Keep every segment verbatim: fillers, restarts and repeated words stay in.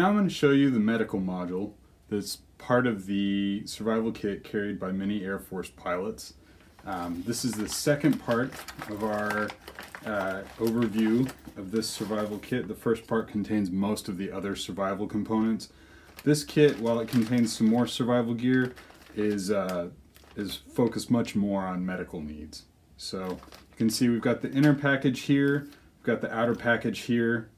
Now I'm going to show you the medical module that's part of the survival kit carried by many Air Force pilots. Um, this is the second part of our uh, overview of this survival kit. The first part contains most of the other survival components. This kit, while it contains some more survival gear, is, uh, is focused much more on medical needs. So you can see we've got the inner package here, we've got the outer package here.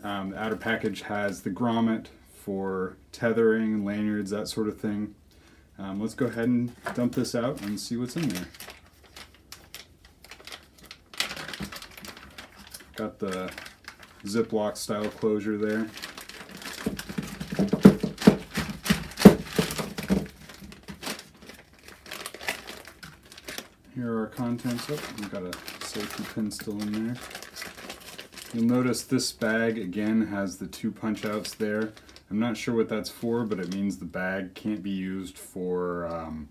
Um, the outer package has the grommet for tethering, lanyards, that sort of thing. Um, let's go ahead and dump this out and see what's in there. Got the Ziploc style closure there. Here are our contents. Oh, we've got a safety pin still in there. You'll notice this bag again has the two punch outs there. I'm not sure what that's for, but it means the bag can't be used for um,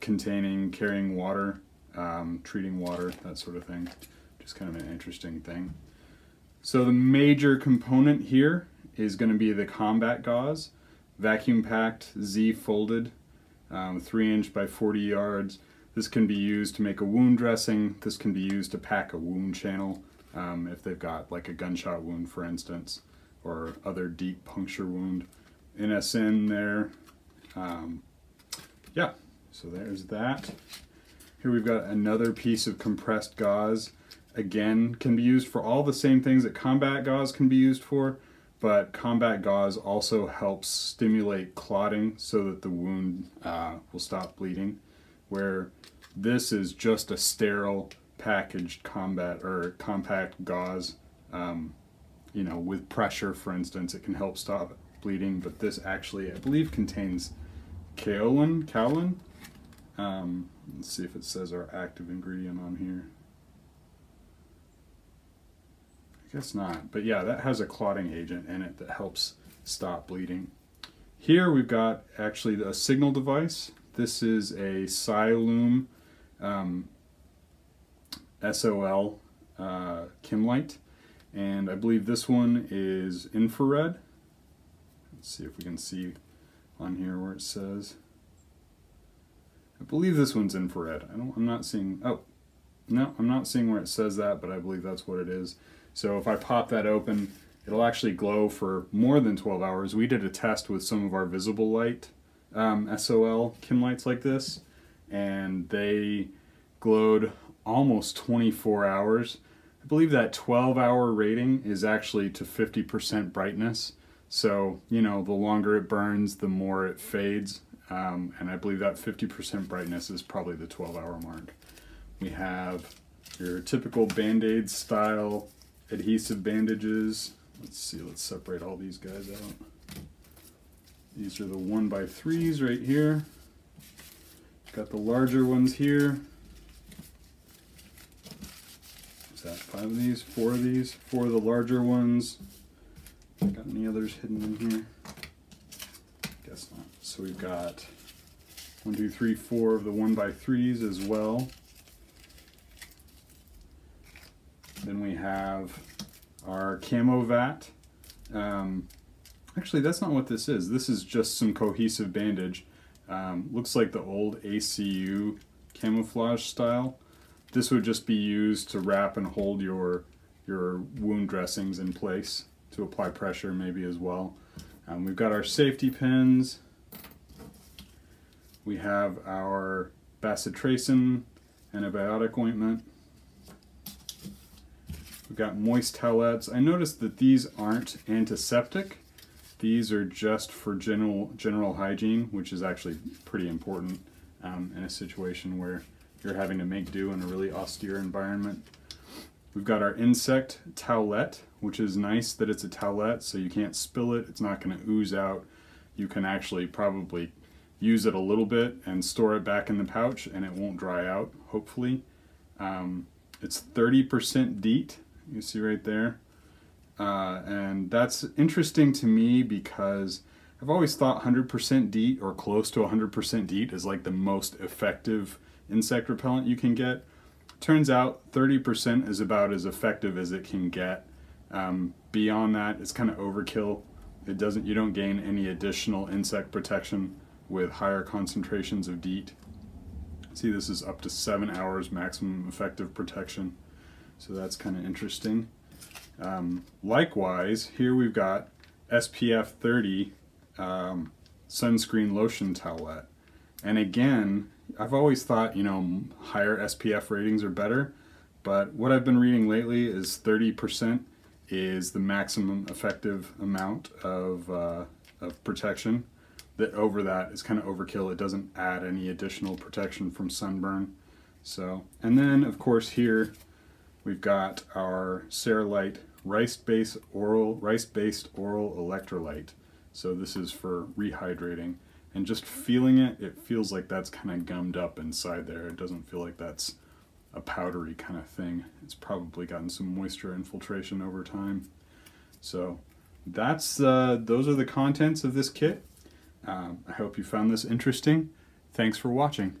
containing, carrying water, um, treating water, that sort of thing. Just kind of an interesting thing. So the major component here is going to be the combat gauze, vacuum packed, Z folded, um, three inch by forty yards. This can be used to make a wound dressing. This can be used to pack a wound channel um, if they've got like a gunshot wound, for instance, or other deep puncture wound. N S N there. Um, yeah, so there's that. Here we've got another piece of compressed gauze. Again, can be used for all the same things that combat gauze can be used for, but combat gauze also helps stimulate clotting so that the wound uh, will stop bleeding, where this is just a sterile packaged combat or compact gauze. Um, You know, with pressure, for instance, it can help stop bleeding, but this actually, I believe, contains kaolin. kaolin? Um, let's see if it says our active ingredient on here. I guess not, but yeah, that has a clotting agent in it that helps stop bleeding. Here we've got actually a signal device. This is a Siloom um, S O L uh, Chem Light. And I believe this one is infrared. Let's see if we can see on here where it says. I believe this one's infrared. I don't, I'm not seeing, oh, no, I'm not seeing where it says that, but I believe that's what it is. So if I pop that open, it'll actually glow for more than twelve hours. We did a test with some of our visible light, um, S O L chem lights like this, and they glowed almost twenty-four hours. I believe that twelve hour rating is actually to fifty percent brightness. So, you know, the longer it burns, the more it fades. Um, and I believe that fifty percent brightness is probably the twelve hour mark. We have your typical Band-Aid style adhesive bandages. Let's see, let's separate all these guys out. These are the one by threes right here. Got the larger ones here. That five of these, four of these, four of the larger ones. Got any others hidden in here? Guess not. So we've got one, two, three, four of the one by threes as well. Then we have our camo vat. Um, actually, that's not what this is. This is just some cohesive bandage. Um, looks like the old A C U camouflage style. This would just be used to wrap and hold your, your wound dressings in place, to apply pressure maybe as well. Um, we've got our safety pins. We have our bacitracin antibiotic ointment. We've got moist towelettes. I noticed that these aren't antiseptic. These are just for general, general hygiene, which is actually pretty important um, in a situation where you're having to make do in a really austere environment. We've got our insect towelette, which is nice that it's a towelette, so you can't spill it, it's not gonna ooze out. You can actually probably use it a little bit and store it back in the pouch and it won't dry out, hopefully. Um, it's thirty percent DEET, you see right there. Uh, and that's interesting to me because I've always thought one hundred percent DEET or close to one hundred percent DEET is like the most effective insect repellent you can get. Turns out thirty percent is about as effective as it can get. Um, beyond that, it's kind of overkill. It doesn't, you don't gain any additional insect protection with higher concentrations of DEET. See, this is up to seven hours maximum effective protection, so that's kind of interesting. Um, likewise, here we've got S P F thirty um, sunscreen lotion towelette, and again, I've always thought, you know, higher S P F ratings are better, but what I've been reading lately is thirty percent is the maximum effective amount of, uh, of protection. That over that is kind of overkill. It doesn't add any additional protection from sunburn. So, and then of course here we've got our Serolite rice-based oral rice-based oral electrolyte. So this is for rehydrating. And just feeling it, it feels like that's kind of gummed up inside there. It doesn't feel like that's a powdery kind of thing. It's probably gotten some moisture infiltration over time. So that's uh, those are the contents of this kit. Um, I hope you found this interesting. Thanks for watching.